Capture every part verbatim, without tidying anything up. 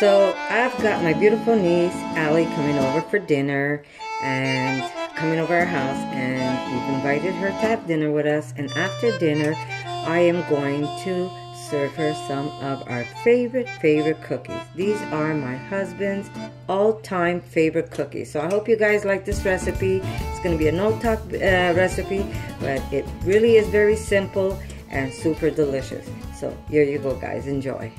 So I've got my beautiful niece Allie coming over for dinner and coming over our house, and we've invited her to have dinner with us, and after dinner I am going to serve her some of our favorite favorite cookies. These are my husband's all-time favorite cookies. So I hope you guys like this recipe. It's going to be a no-talk uh, recipe, but it really is very simple and super delicious. So here you go guys, enjoy.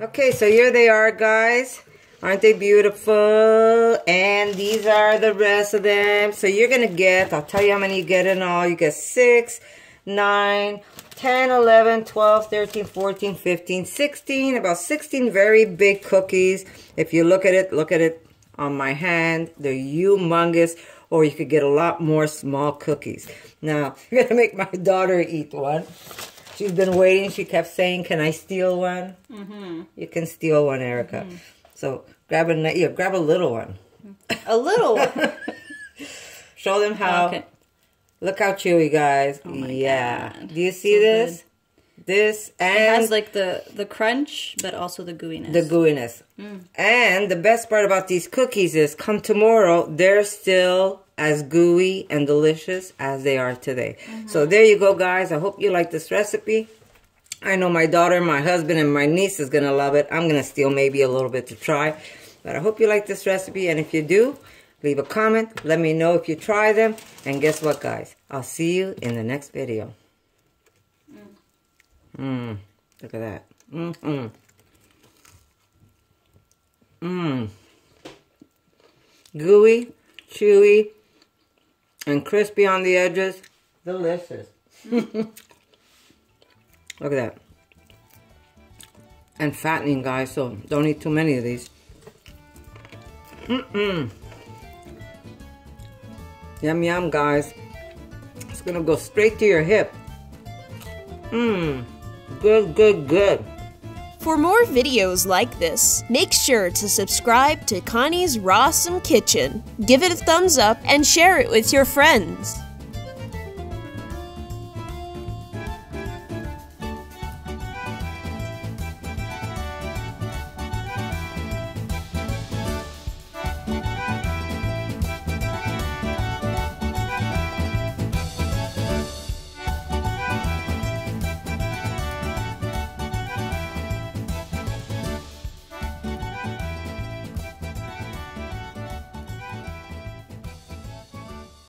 Okay, so here they are, guys. Aren't they beautiful? And these are the rest of them. So you're going to get, I'll tell you how many you get in all. You get six, nine, ten, eleven, twelve, thirteen, fourteen, fifteen, sixteen. About sixteen very big cookies. If you look at it, look at it on my hand. They're humongous. Or you could get a lot more small cookies. Now, you're going to make my daughter eat one. She's been waiting. She kept saying, can I steal one? Mm-hmm. You can steal one, Erica. Mm-hmm. So grab a, yeah, grab a little one. A little one? Show them how. Okay. Look how chewy, guys. Oh my yeah. God. Do you see so this? Good. This and... It has like the, the crunch, but also the gooiness. The gooiness. Mm. And the best part about these cookies is come tomorrow, they're still as gooey and delicious as they are today. Mm-hmm. So there you go, guys. I hope you like this recipe. I know my daughter, my husband, and my niece is going to love it. I'm going to steal maybe a little bit to try. But I hope you like this recipe. And if you do, leave a comment. Let me know if you try them. And guess what, guys? I'll see you in the next video. Mmm. Mm, look at that. Mmm. Mmm. Gooey, chewy, and crispy on the edges. Delicious. Mm. Look at that. And fattening, guys, so don't eat too many of these. Mm-mm. Yum, yum, guys. It's going to go straight to your hip. Mmm. Good, good, good. For more videos like this, make sure to subscribe to Connie's Rawsome Kitchen. Give it a thumbs up and share it with your friends.